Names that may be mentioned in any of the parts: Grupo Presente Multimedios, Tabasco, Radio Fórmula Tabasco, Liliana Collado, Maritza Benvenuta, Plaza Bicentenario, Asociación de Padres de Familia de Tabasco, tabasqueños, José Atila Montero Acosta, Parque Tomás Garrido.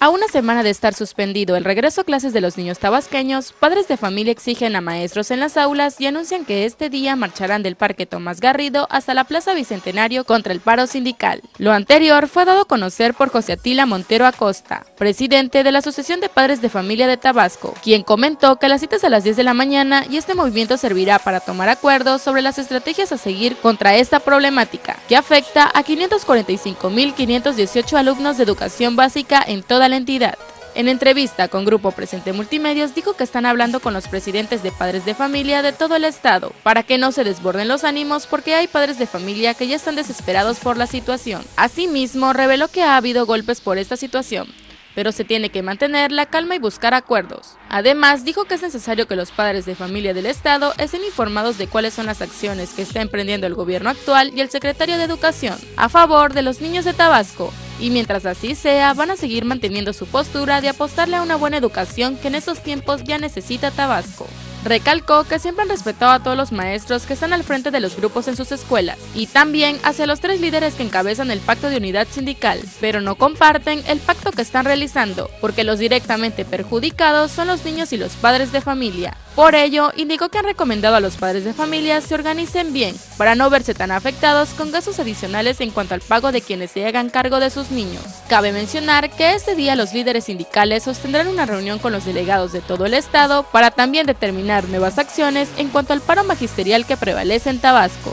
A una semana de estar suspendido el regreso a clases de los niños tabasqueños, padres de familia exigen a maestros en las aulas y anuncian que este día marcharán del Parque Tomás Garrido hasta la Plaza Bicentenario contra el paro sindical. Lo anterior fue dado a conocer por José Atila Montero Acosta, presidente de la Asociación de Padres de Familia de Tabasco, quien comentó que la cita es a las 10 de la mañana y este movimiento servirá para tomar acuerdos sobre las estrategias a seguir contra esta problemática, que afecta a 545.518 alumnos de educación básica en toda la entidad. En entrevista con Grupo Presente Multimedios dijo que están hablando con los presidentes de padres de familia de todo el estado para que no se desborden los ánimos, porque hay padres de familia que ya están desesperados por la situación. Asimismo, reveló que ha habido golpes por esta situación, pero se tiene que mantener la calma y buscar acuerdos. Además, dijo que es necesario que los padres de familia del estado estén informados de cuáles son las acciones que está emprendiendo el gobierno actual y el secretario de Educación a favor de los niños de Tabasco, y mientras así sea, van a seguir manteniendo su postura de apostarle a una buena educación que en estos tiempos ya necesita Tabasco. Recalcó que siempre han respetado a todos los maestros que están al frente de los grupos en sus escuelas y también hacia los tres líderes que encabezan el pacto de unidad sindical, pero no comparten el pacto que están realizando, porque los directamente perjudicados son los niños y los padres de familia. Por ello, indicó que han recomendado a los padres de familia se organicen bien para no verse tan afectados con gastos adicionales en cuanto al pago de quienes se hagan cargo de sus niños. Cabe mencionar que este día los líderes sindicales sostendrán una reunión con los delegados de todo el estado para también determinar nuevas acciones en cuanto al paro magisterial que prevalece en Tabasco.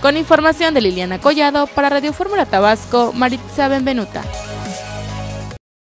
Con información de Liliana Collado para Radio Fórmula Tabasco, Maritza Benvenuta.